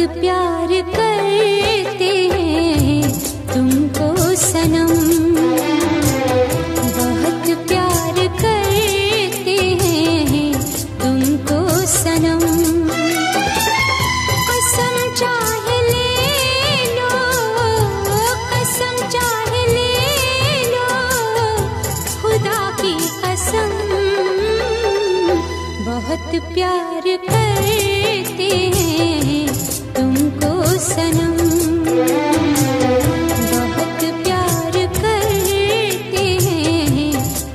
बहुत प्यार करते हैं तुमको सनम, बहुत प्यार करते हैं तुमको सनम। कसम चाहे ले लो, कसम चाहे ले लो, खुदा की कसम, बहुत प्यार करते हैं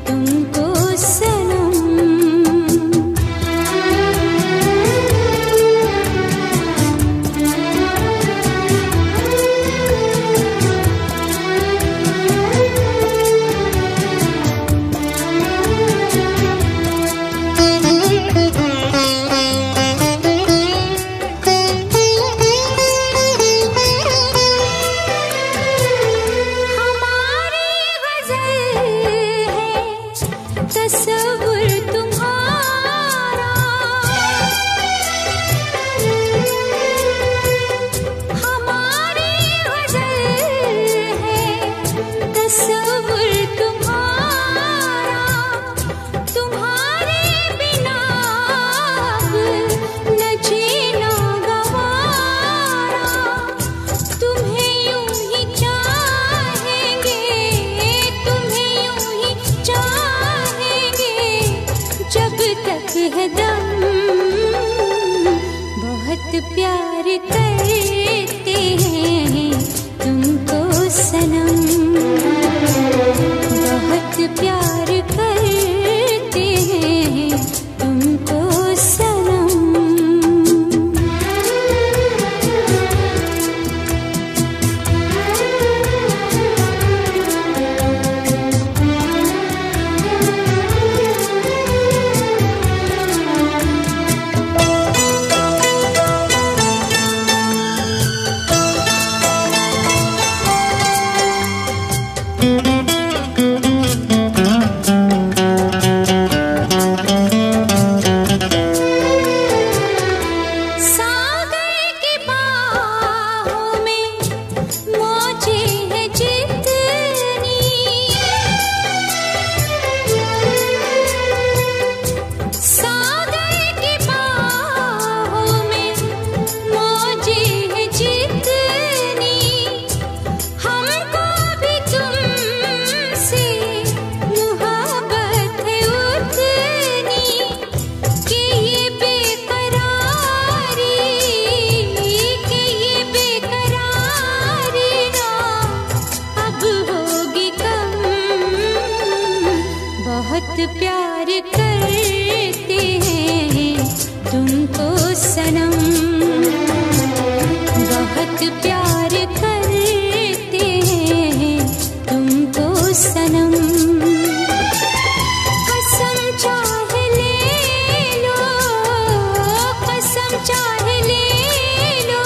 तुमको सनम, बहुत प्यार करते हैं तुमको सनम। प्यार करते हैं तुमको सनम, बहुत प्यार करते हैं तुमको सनम। बहुत प्यार करते हैं तुमको सनम, बहुत प्यार करते हैं तुमको सनम। कसम चाहे ले लो, कसम चाहे ले लो,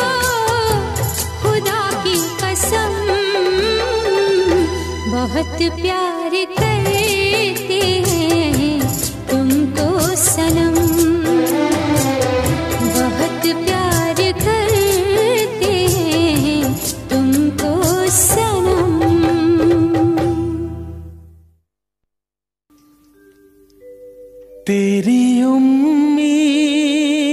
खुदा की कसम, बहुत प्यार करते हैं तुमको सनम, बहुत प्यार करते हैं तुमको सनम। तेरी उम्मीद,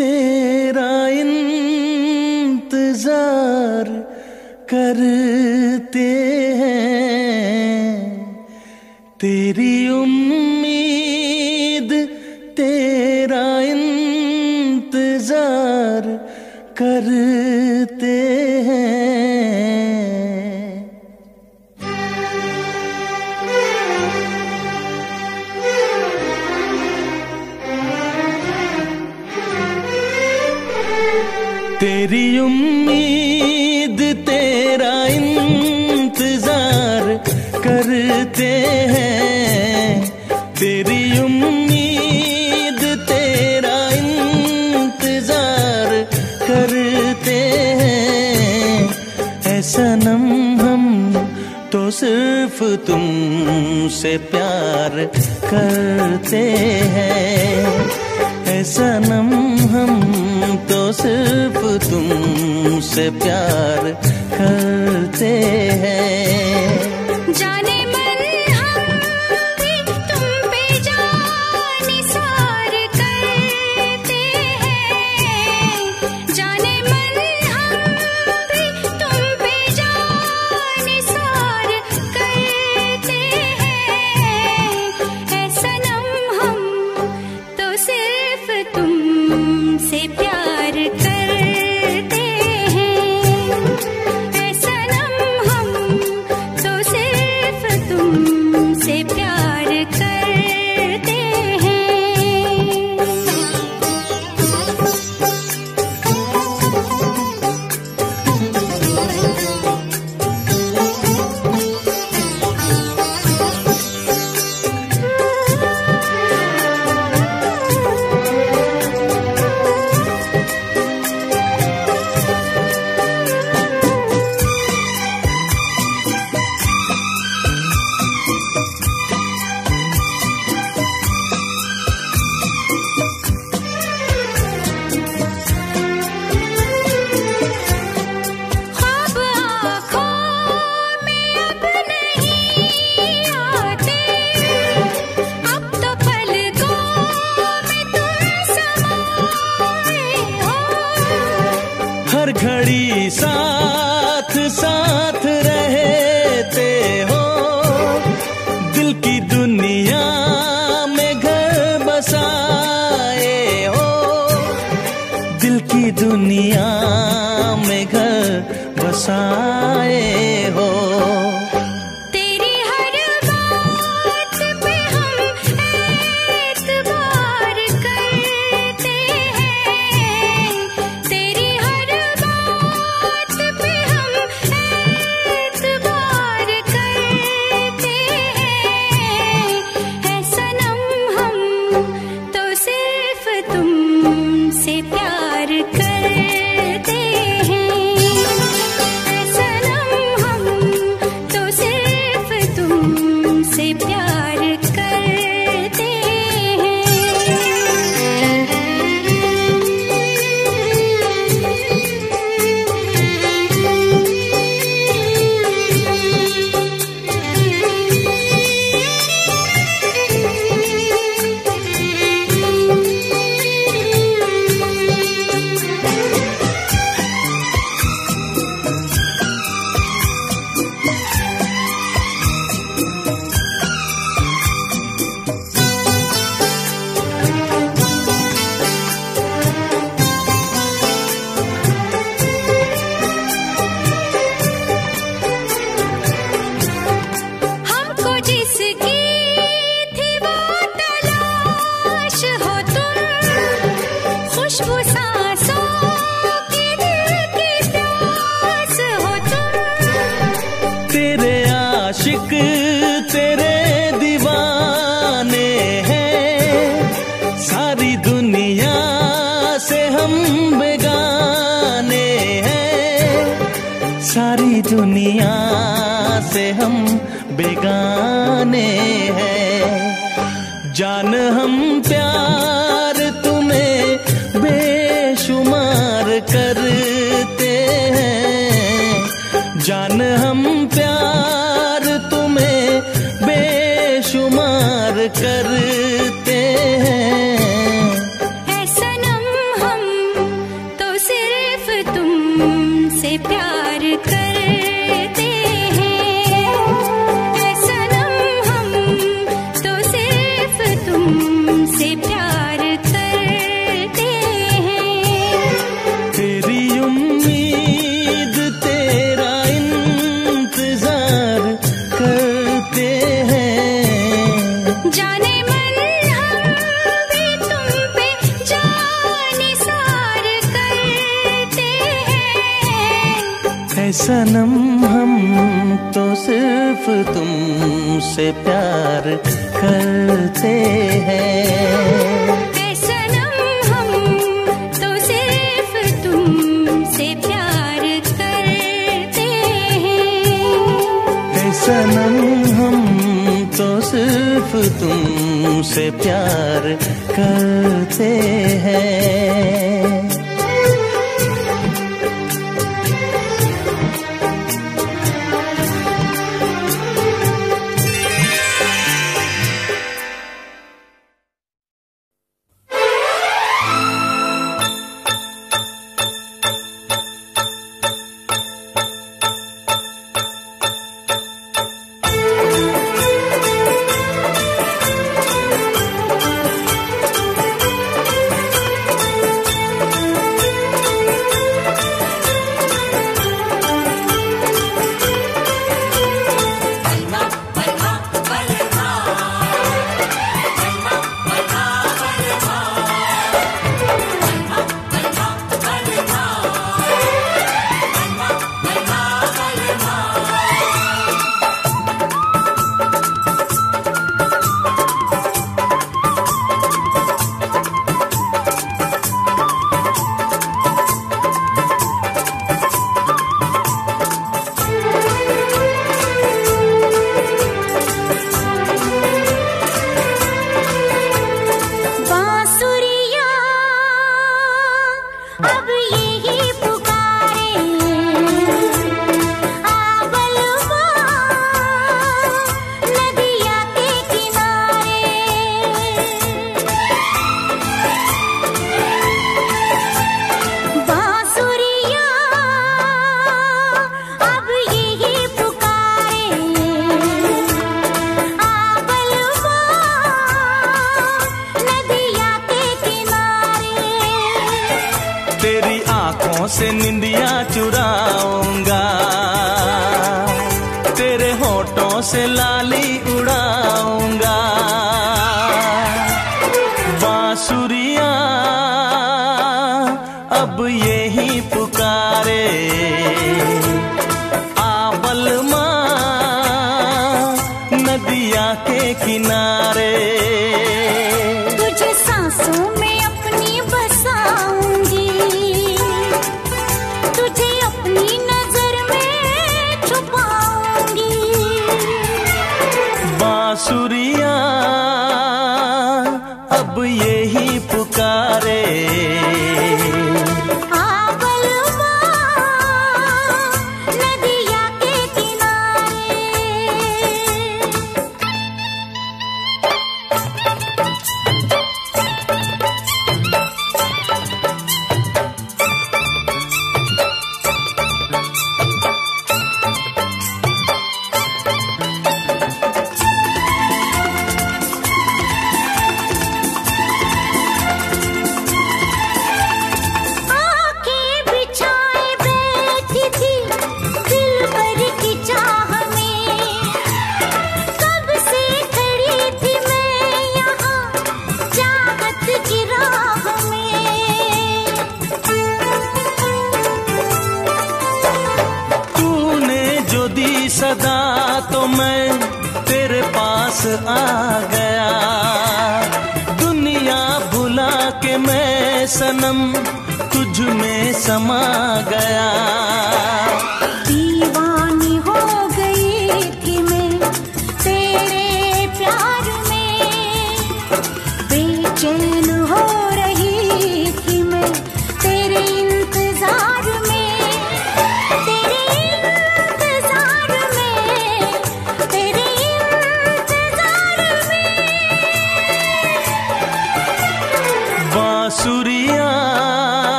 तेरा इंतजार करते हैं, तेरी उम्मीद, तेरा इंतजार करते हैं। तेरी उम्मीद, तेरा इंतजार करते हैं, तेरी उम्मीद, तेरा इंतजार करते हैं। ऐसा नम हम तो सिर्फ तुमसे प्यार करते हैं, सनम हम तो सिर्फ तुमसे प्यार करते हैं। जाने मन हम भी तुम पे जान सार करते हैं। जाने मन हम भी तुम पे जान सार करते हैं। ऐसा नम हम तो सिर्फ तुमसे प्यार करते हैं। ऐसा नम हम तो सिर्फ तुमसे प्यार करते घड़ी साथ साथ रहते हो, दिल की दुनिया में घर बसाए हो, दिल की दुनिया में घर बसाए हो। आशिक तेरे दीवाने हैं, सारी दुनिया से हम बेगाने हैं, सारी दुनिया से हम बेगाने हैं। जान हम प्यार तुम्हें बेशुमार करते हैं। जान हम करते हैं। ऐसा नम हम तो सिर्फ तुमसे प्यार करते हैं। ऐसा नम हम तो सिर्फ तुमसे प्यार करते हैं। तेरी उम्मीद तेरा इंतजार करते हैं। जाने मन हम भी तुम पे जान सार करते हैं। ऐ सनम हम तो सिर्फ तुमसे प्यार करते हैं। ऐ सनम हम तो सिर्फ तुमसे प्यार करते हैं। ऐ सनम हम तो सिर्फ तुम तुमसे प्यार करते हैं।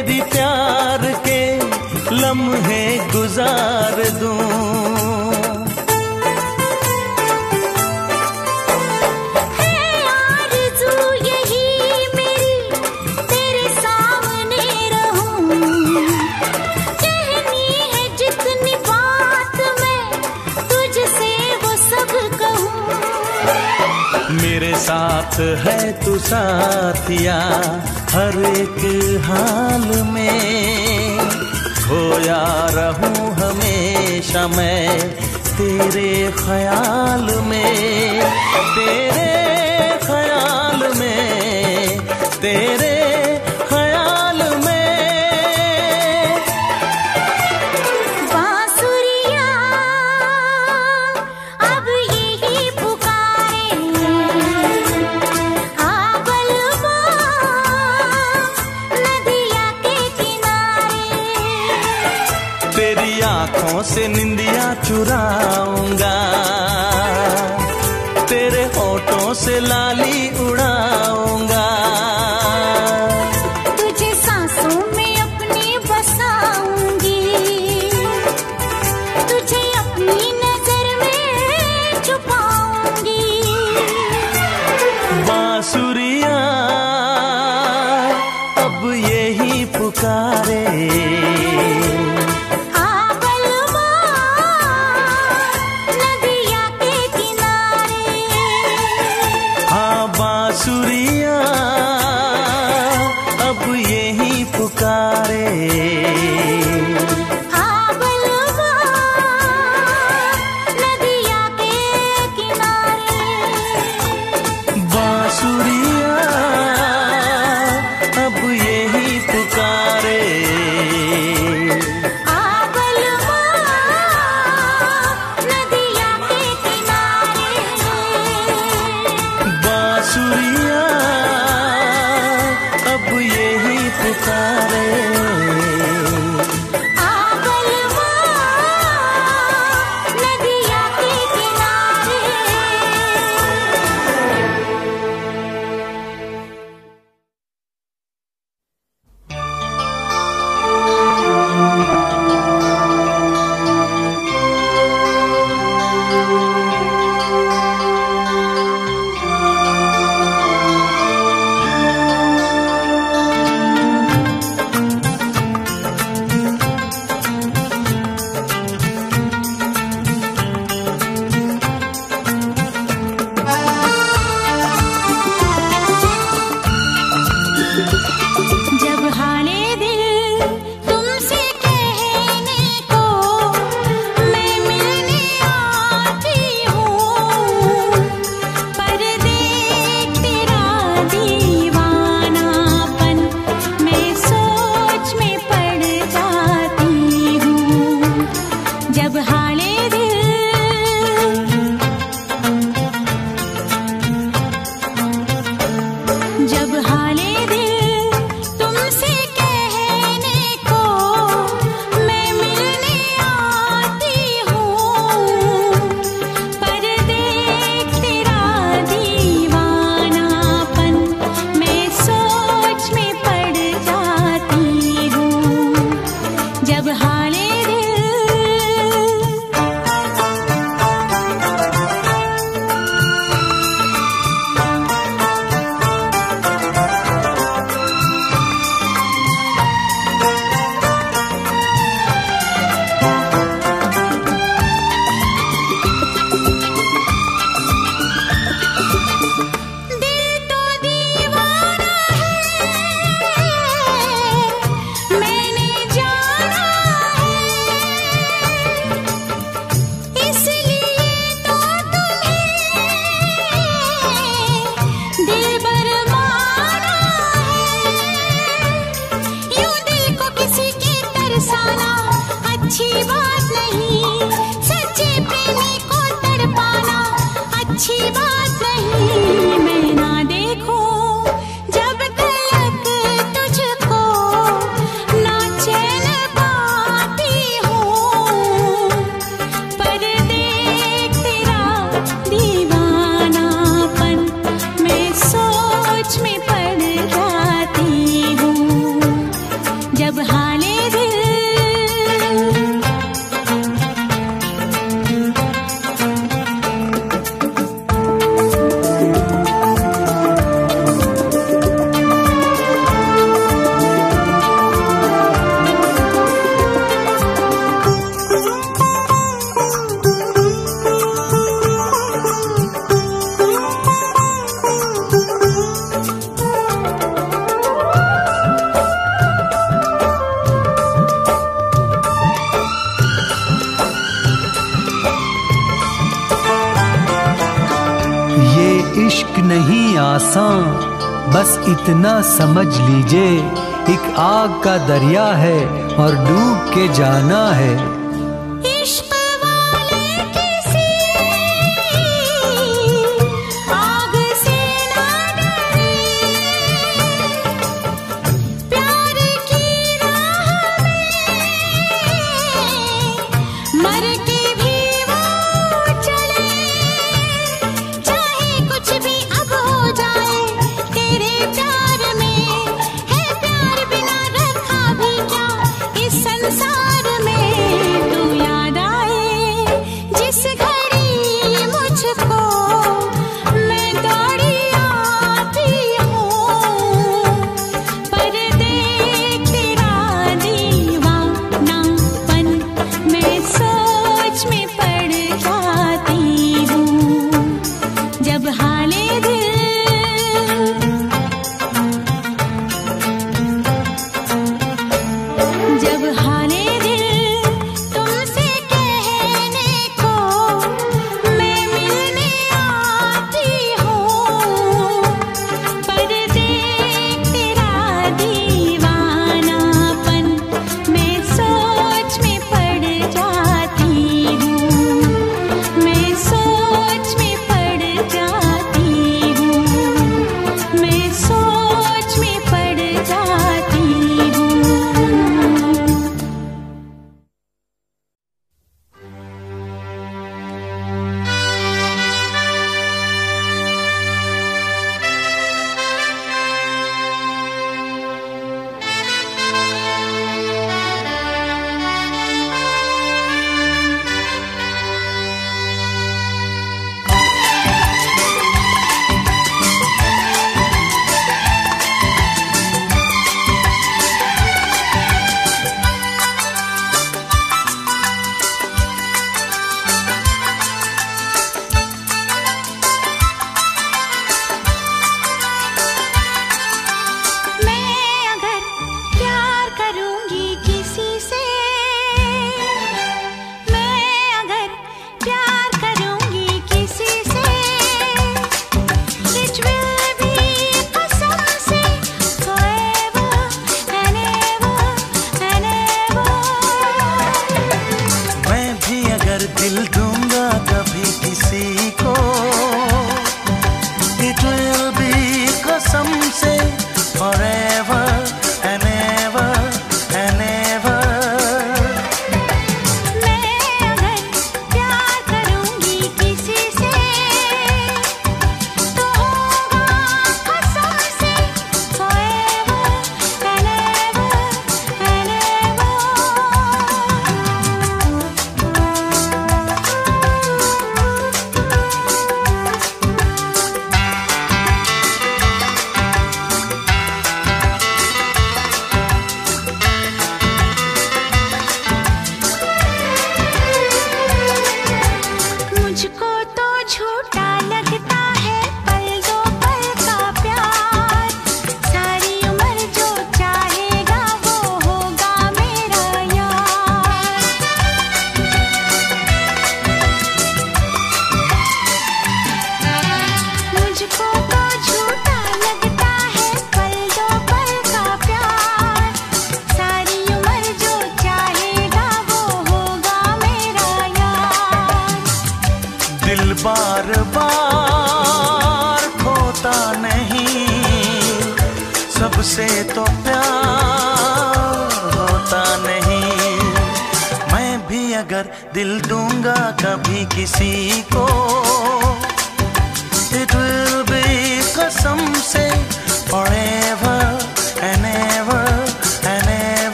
तेरी प्यार के लम्हे गुजार दूं। साथ है तू साथिया हर एक हाल में, खोया रहूं हमेशा मैं तेरे ख्याल में, तेरे ख्याल में, तेरे ख्याल में। बांसुरिया अब यही आँखों से निंदिया चुराऊंगा, तेरे होठों से लाली उड़ाऊंगा, तुझे सांसों में अपनी बसाऊंगी, तुझे अपनी नजर में छुपाऊंगी। बांसुरिया अब यही पुकारे, बांसुरिया अब यही पुकारे। नदिया के किनारे बांसुरिया अब यही पुकारे। बांसुरिया अब यही पुकारे। नदिया के किनारे। प्यासा, बस इतना समझ लीजिए एक आग का दरिया है और डूब के जाना है।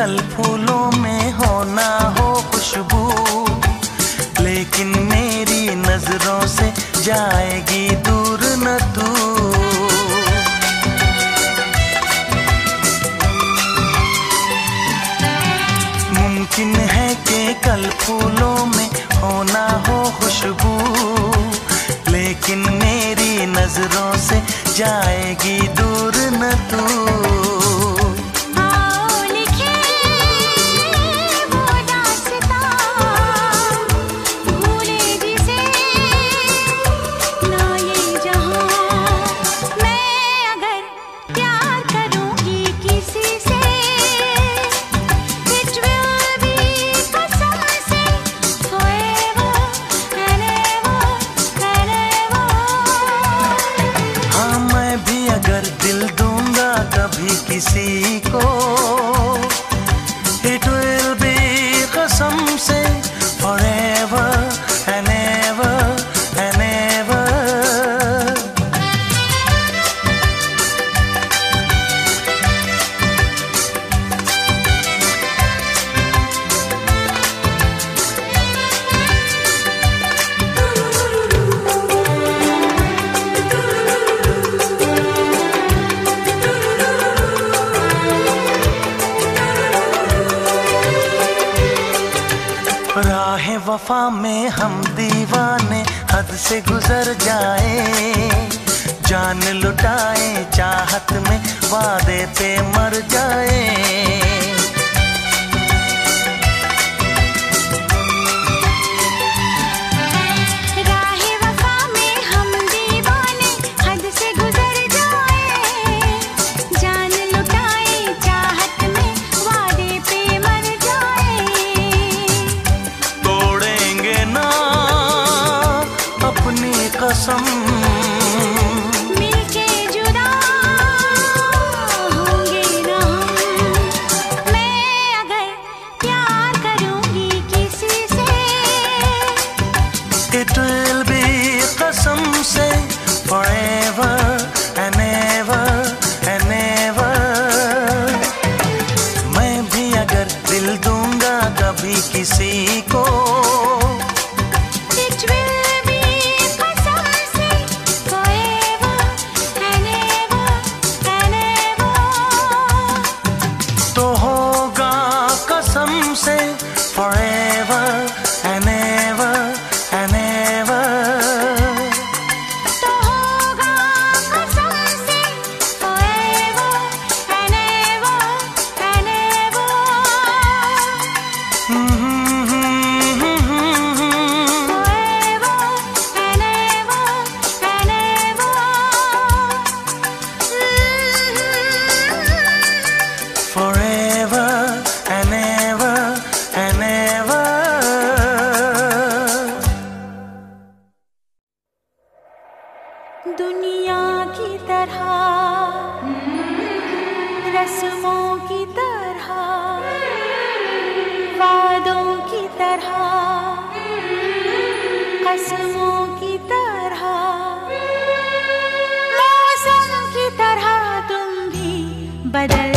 कल फूलों में हो ना हो खुशबू, लेकिन मेरी नजरों से जाएगी दूर न तू। मुमकिन है कि कल फूलों में होना हो खुशबू, लेकिन मेरी नजरों से जाएगी दूर न तू। किसी को it will be कसम से forever and ever and ever। राहे वफा में हम दीवाने हद से गुजर जाए, जान लुटाए चाहत में वादे पे मर जाए। राहे वफा में हम दीवाने हद से गुजर जाए, जान लुटाए चाहत में वादे पे मर जाए। अपनी कसम मिलके जुदा होंगे ना हम। मैं अगर प्यार करूंगी किसी से, it will be कसम से forever and ever and ever। मैं भी अगर दिल दूंगा कभी किसी को, forever and ever and ever। तो होगा कसम से forever and ever and ever। forever and ever and ever। forever and ever and ever। दुनिया की तरह रस्मों की तरह वादों की तरह कसमों की तरह मौसम की तरह तुम भी बदल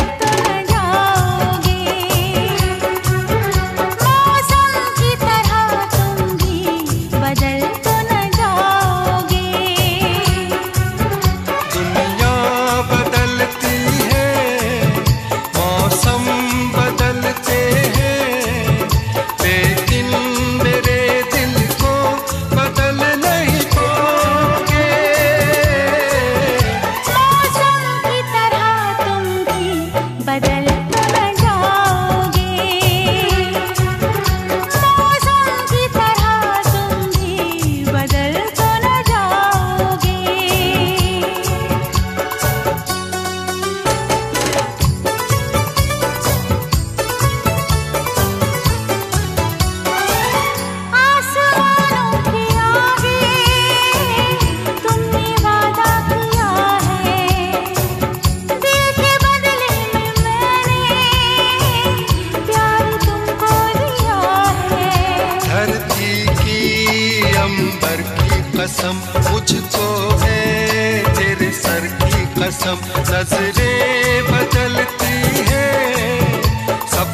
कसम मुझको है तेरे सर की कसम। नजरें बदलती है सब।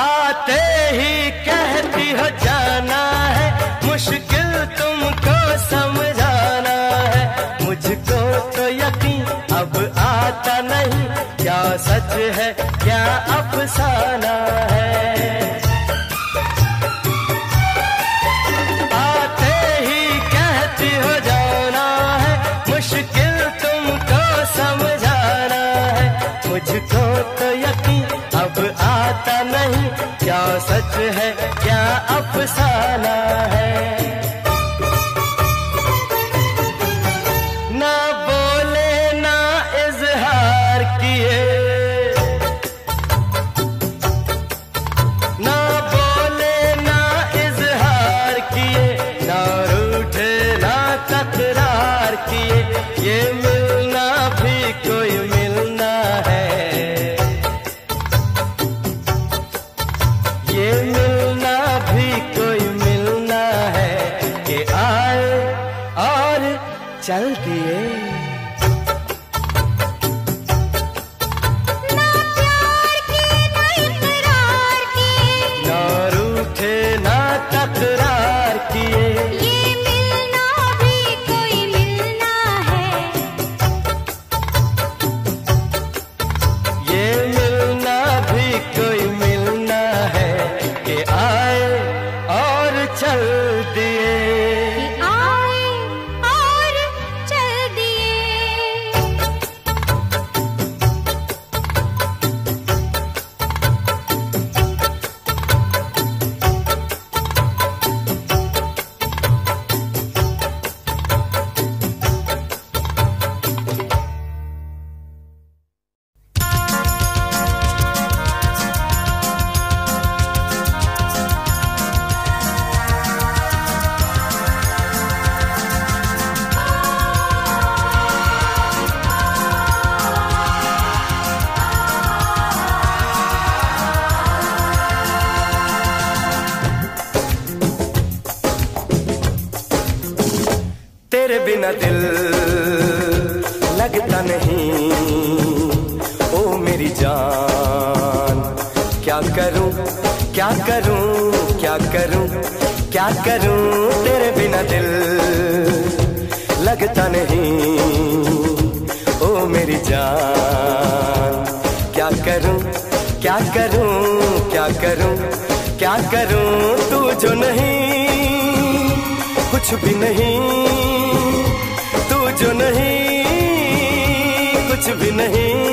आते ही कहती हो जाना है, मुश्किल तुमको समझाना है। मुझको तो यकीन अब आता नहीं, क्या सच है क्या अफसाना है। आते ही कहती हो जाना है, मुश्किल तुमको समझाना है। मुझको तो यकीन अब आता नहीं, क्या सच है क्या अफसाना है। ना बोले ना इजहार किए, ना बोले ना इजहार किए, ना रूठे ना तकरार किए। ये मिलना भी कोई मिलना है, ये मिलना भी कोई मिलना है। कि आए और चल दिए। बिना दिल लगता नहीं, ओ मेरी जान। क्या करूं क्या करूं क्या करूं क्या करूं, तेरे बिना दिल लगता नहीं, ओ मेरी जान। क्या करूं क्या करूं क्या करूं क्या करूं, तू जो नहीं कुछ भी नहीं, जो नहीं कुछ भी नहीं।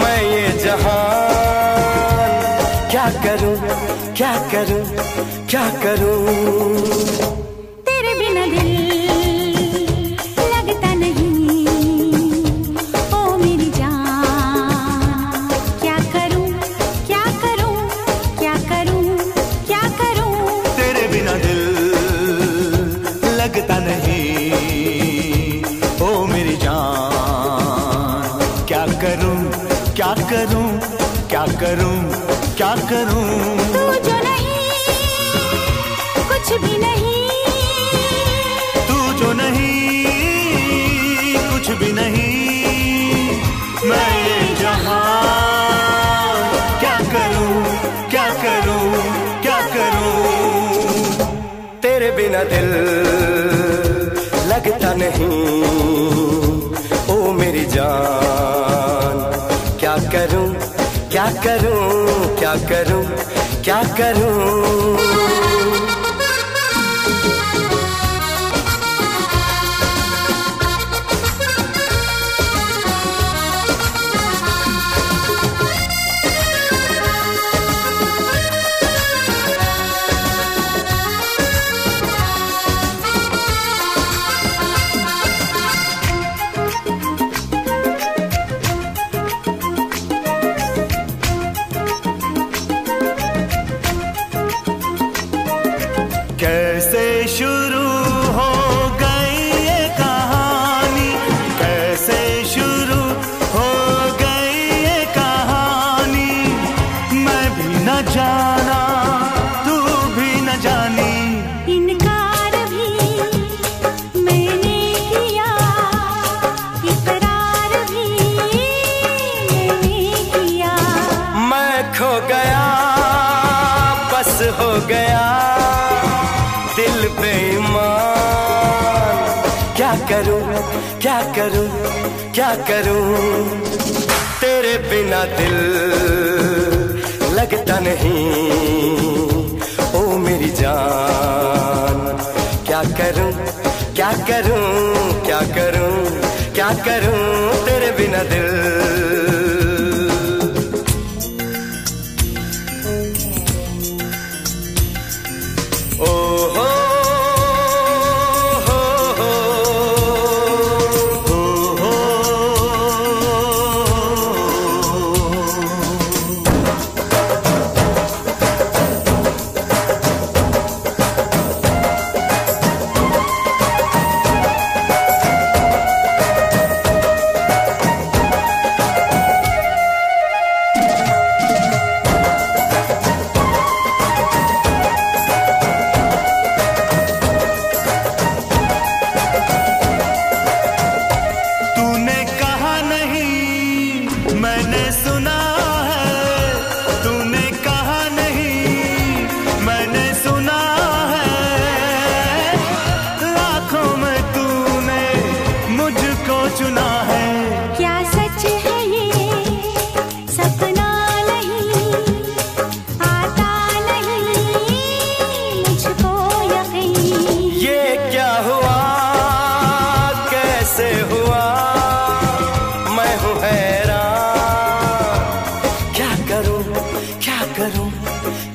मैं ये जहान क्या करूं क्या करूं क्या करूं। क्या करूं क्या करूं, तू जो नहीं कुछ भी नहीं, तू जो नहीं कुछ भी नहीं। मैं ये जहां क्या न दिल लगता नहीं, ओ मेरी जान क्या करूं क्या करूं क्या करूं क्या करूं। कैसे शुरू हो गई ये कहानी, कैसे शुरू हो गई ये कहानी, मैं भी न जाना तू भी न जानी, इनकार भी मैंने किया इकरार भी मैंने किया, मैं खो गया बस हो गया दिल पे ईमान, क्या करूं क्या करूं क्या करूं, तेरे बिना दिल लगता नहीं, ओ मेरी जान क्या करूं क्या करूं क्या करूं क्या करूं, तेरे बिना दिल।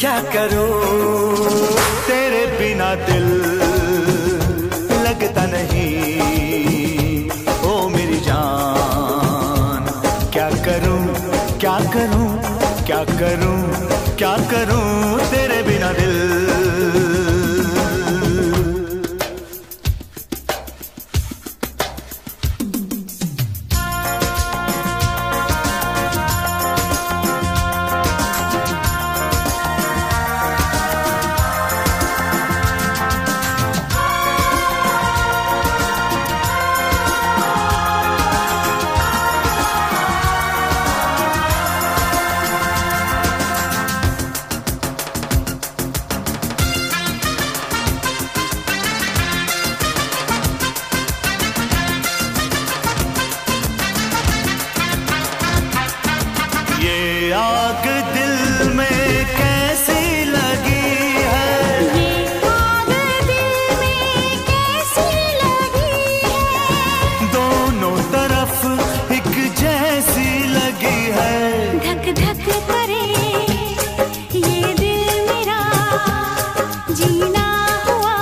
क्या करूं तेरे बिना दिल लगता नहीं, ओ मेरी जान क्या करूं क्या करूं क्या करूं क्या करूं, तेरे बिना दिल। आग दिल में कैसी लगी है, ये आग दिल में कैसी लगी है, दोनों तरफ एक जैसी लगी है, धक धक करे ये दिल मेरा जीना हुआ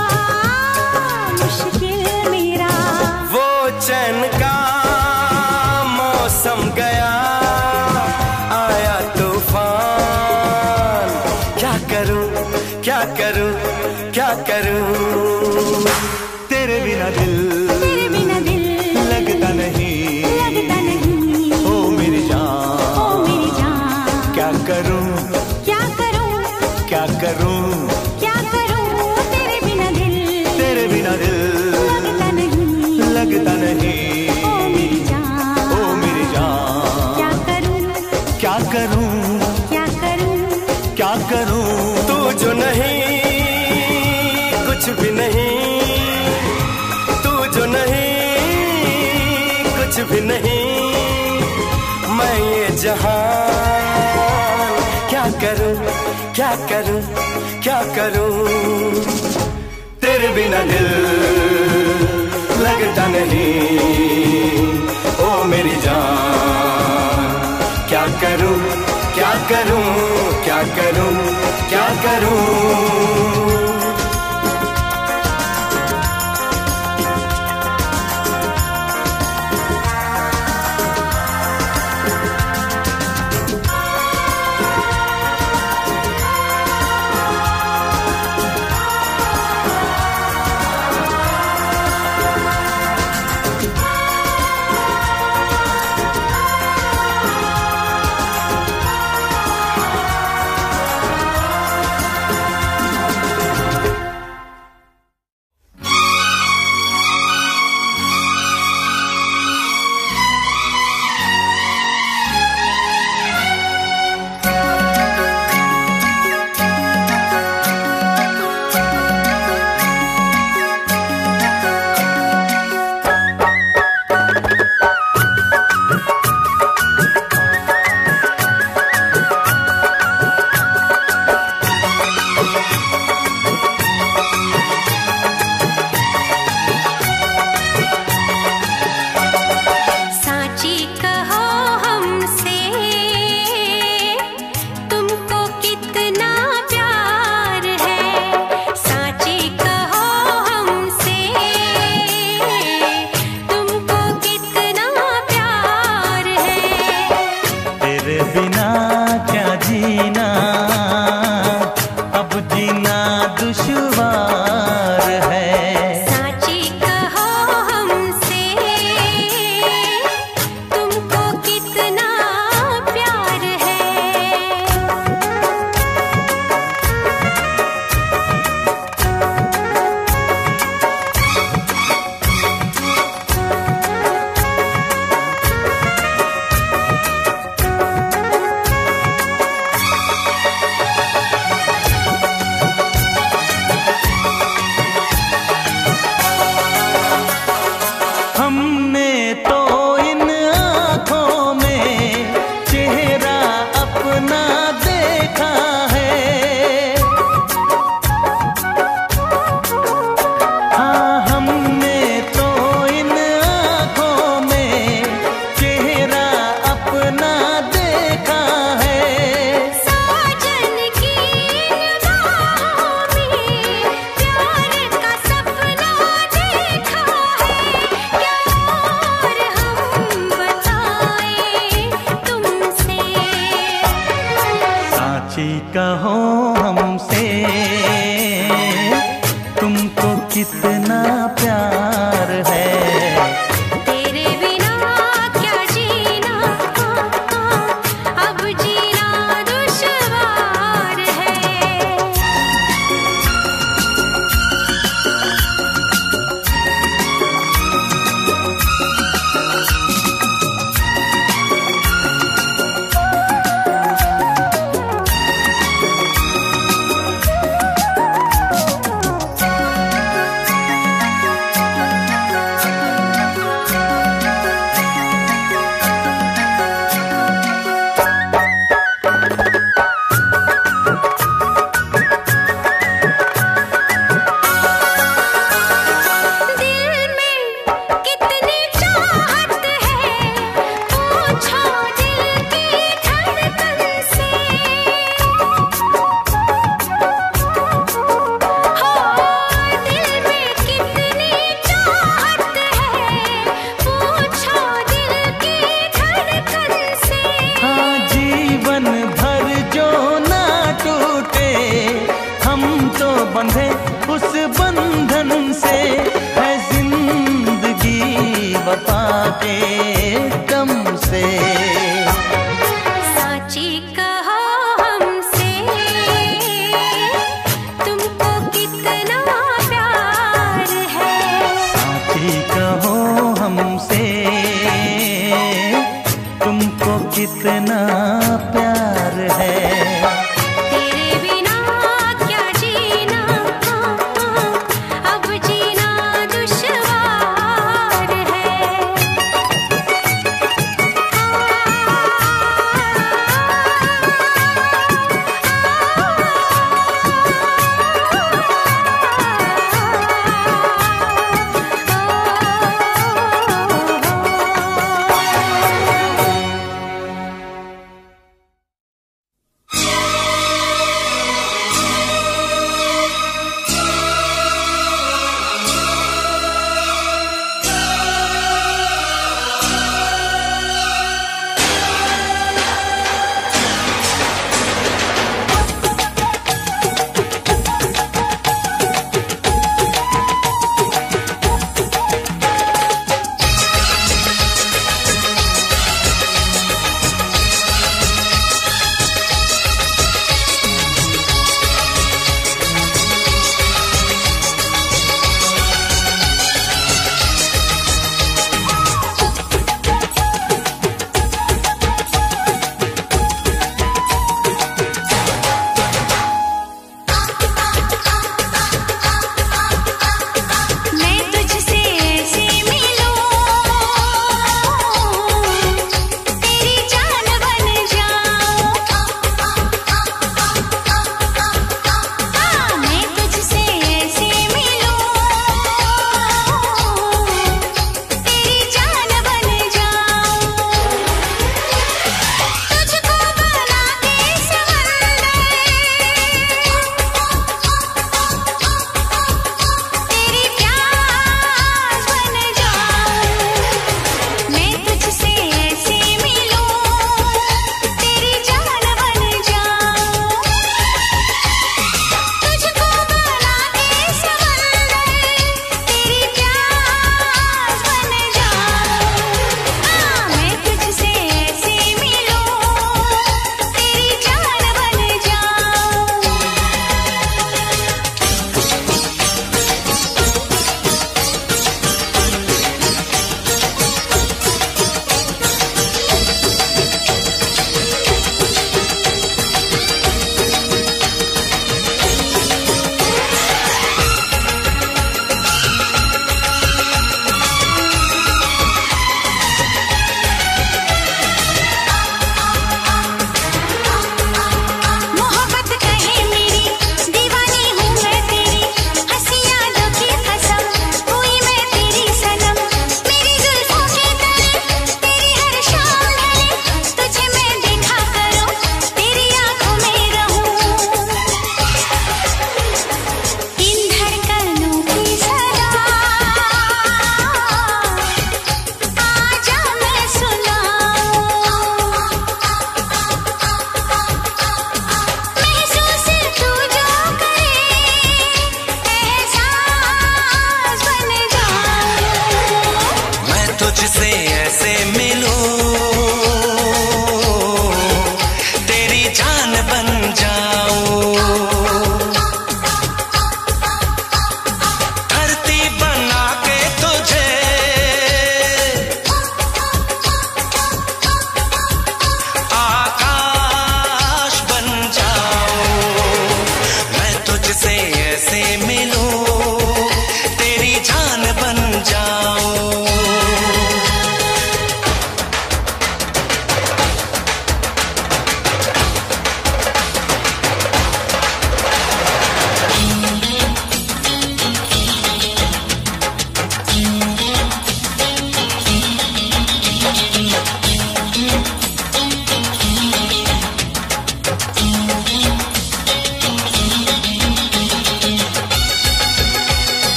मुश्किल मेरा, वो चैन का मौसम गया क्या करूं तेरे बिना दिल लगता नहीं, ओ मेरी जान क्या करूं क्या करूं क्या करूं क्या करूं, तेरे बिना दिल लगता नहीं, ओ मेरी जान क्या करूं क्या करूं क्या करूं क्या करूं, तू जो नहीं कुछ भी नहीं। भी नहीं, मैं ये जहां क्या करूं क्या करूं क्या करूं, तेरे बिना दिल लगता नहीं, ओ मेरी जान क्या करूं क्या करूं क्या करूं क्या करूं।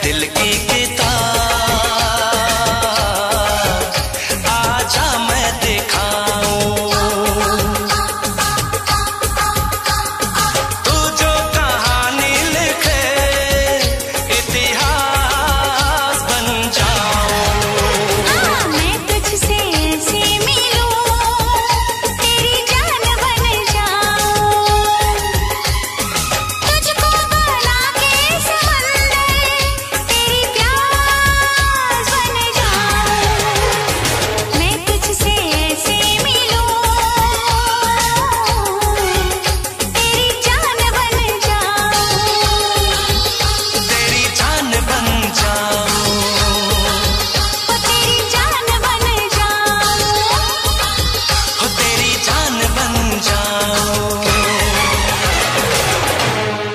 दिल की किताब, आजा मैं दिखाऊं। तू जो कहानी लिखे इतिहास बन जाऊं। मैं तुझसे ऐसे मिलूं तेरी जान बन जाऊं। तुझको बना के समंदर तेरी प्यास बन जाऊं। मैं तुझसे ऐसे मिलूं तेरी जान बन जाऊं। तेरी जान बन जाऊं, ओ तेरी जान बन जाऊं। ओ तेरी जान बन जाऊं। ठहरे हुए पानी में कंकर नमा सांवरी, मन में हलचल सी मच जाएगी बावरी हो।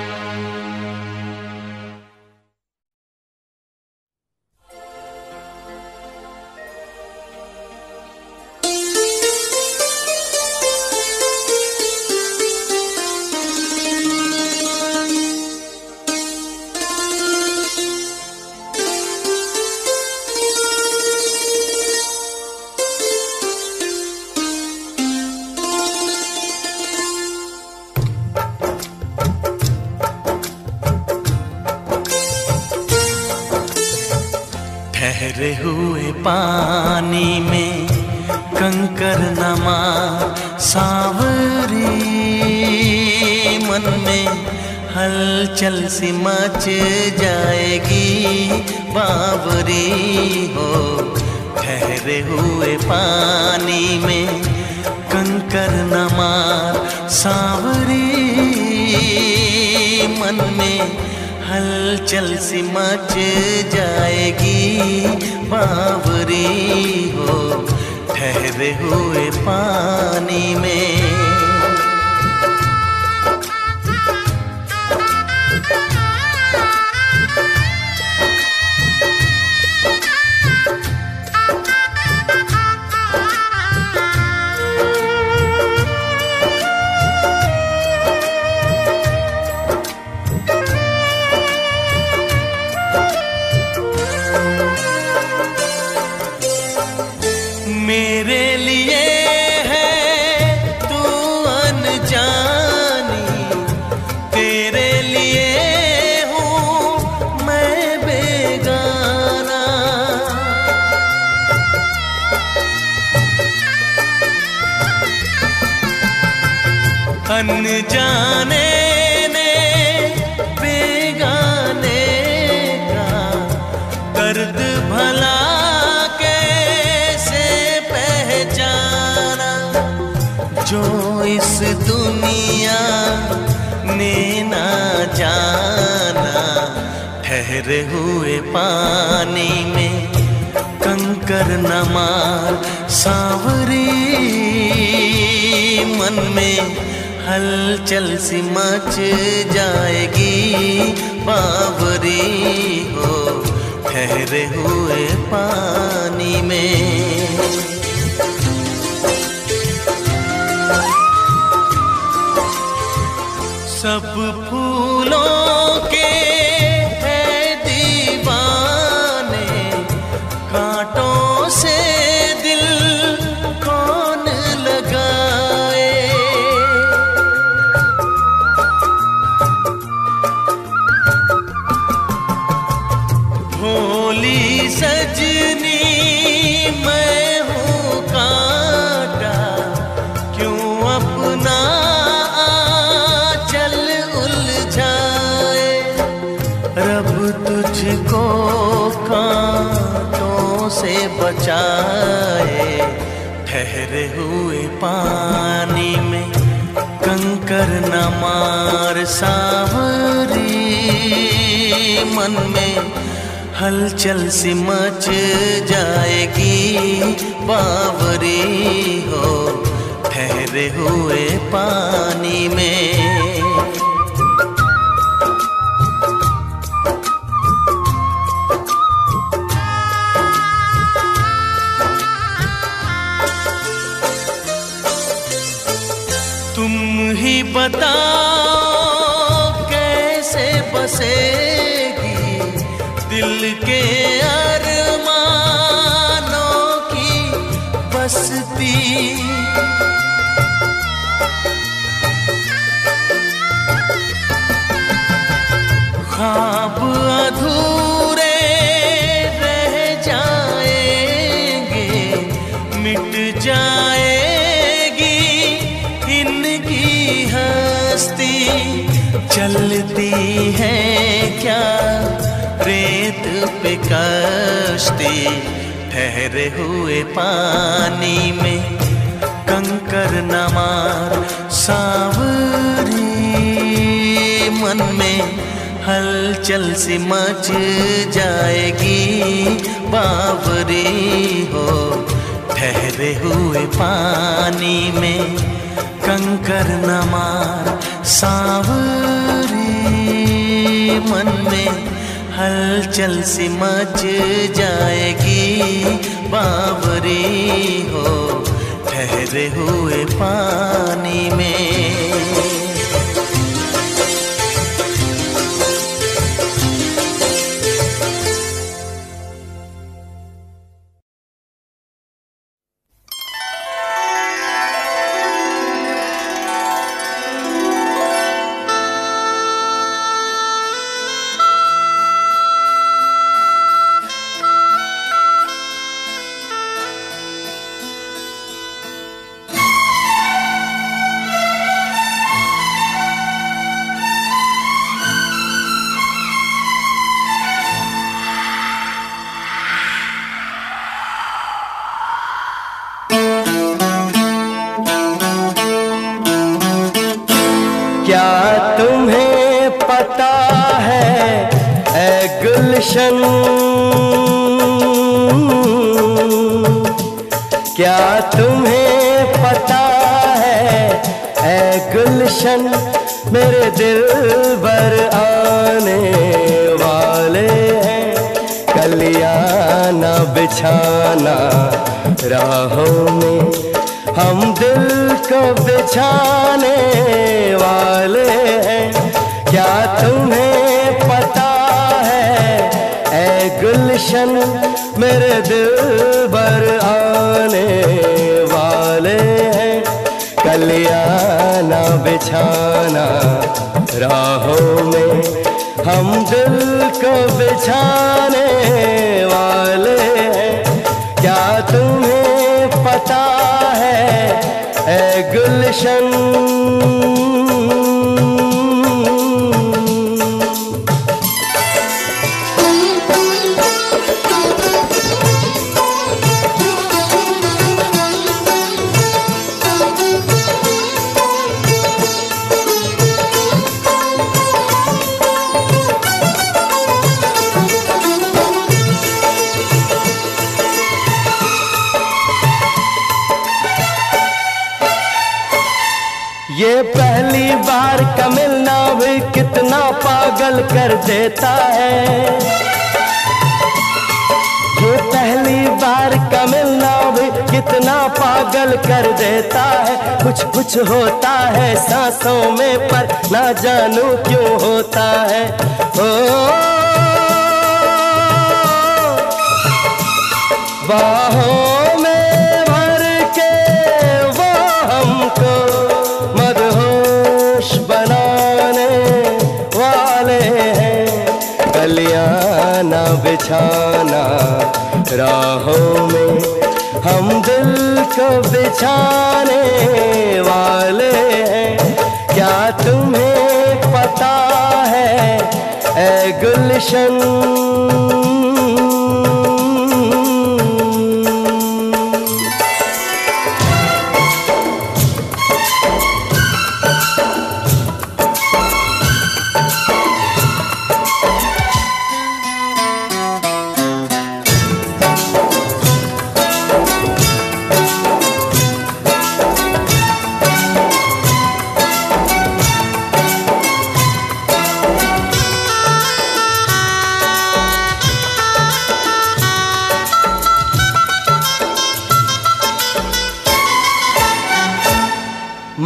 ठहरे हुए पानी में कंकर नमा सांवरी, मन में हलचल सी मच जाएगी बावरी हो। ठहरे हुए पानी में अनजाने ने बेगाने का दर्द भला कैसे पहचाना। जो इस दुनिया ने ना जाना। ठहरे हुए पानी में कंकर नमा सांवरी, मन में हलचल सी मच जाएगी बावरी हो। ठहरे हुए पानी में सब फूलों के है दीवाने, कांटों से दिल कौन लगाए। भोली सजनी मैं हूँ कांटा, क्यों अपना आंचल उलझाए। रब तुझको कांटों से बचाए। ठहरे हुए पानी में कंकर न मार सांवरी, मन में हलचल सी मच जाएगी बावरी हो। ठहरे हुए पानी में तुम ही बताओ कैसे बसेगी दिल के अरमानों की बस्ती, ख्वाब अधूरे रह जाएंगे, मिट जाएगी इनकी हस्ती। चलती है क्या रेत पे कश्ती, ठहरे हुए पानी में कंकर न मार। सांवरी मन में हलचल सी मच जाएगी, बावरी हो ठहरे हुए पानी में कंकर न मार। सांवरी मन में हलचल सी मच जाएगी, बावरी हो ठहरे हुए पानी में। क्या तुम्हें पता है ऐ गुलशन, मेरे दिल भर आने वाले हैं कलियाना बिछाना राहों में। हम दिल को बिछाने वाले हैं, क्या तुम्हें पता है ऐ गुलशन, मेरे दिल भर आने वाले हैं कलियाना बिछाना राहों में। हम दिल को बिछाने वाले हैं, क्या तुम्हें पता है ऐ गुलशन। पहली बार का मिलना भी कितना पागल कर देता है, ये पहली बार का मिलना भी कितना पागल कर देता है। कुछ कुछ होता है सांसों में, पर ना जानूं क्यों होता है। ओ बाहों में भर के वो हमको कलियाना बिछाना राहों में। हम दिल को बिछाने वाले हैं, क्या तुम्हें पता है ऐ गुलशन।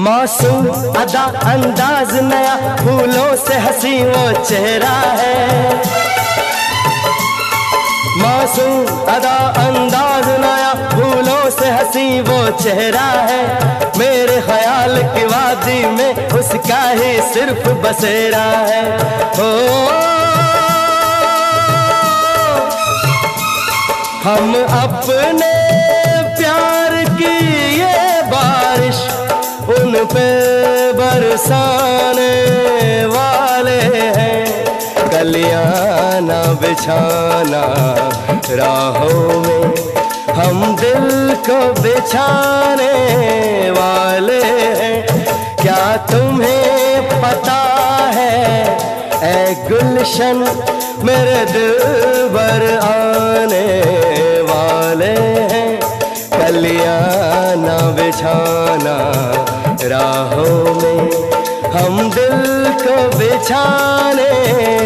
मासूम अदा अंदाज नया, फूलों से हंसी वो चेहरा है, मासूम अदा अंदाज नया फूलों से हंसी वो चेहरा है, मेरे ख्याल की वादी में उसका ही सिर्फ बसेरा है। हो हम अपने प्यार की ये बारिश उन पे बरसाने वाले हैं, गलियां ना बिछाना राहों में हम दिल को बिछाने वाले हैं। क्या तुम्हें पता है ऐ गुलशन मेरे दिल भर आने वाले हैं, कलियां ना बिछाना राहों में हम दिल को बिछाने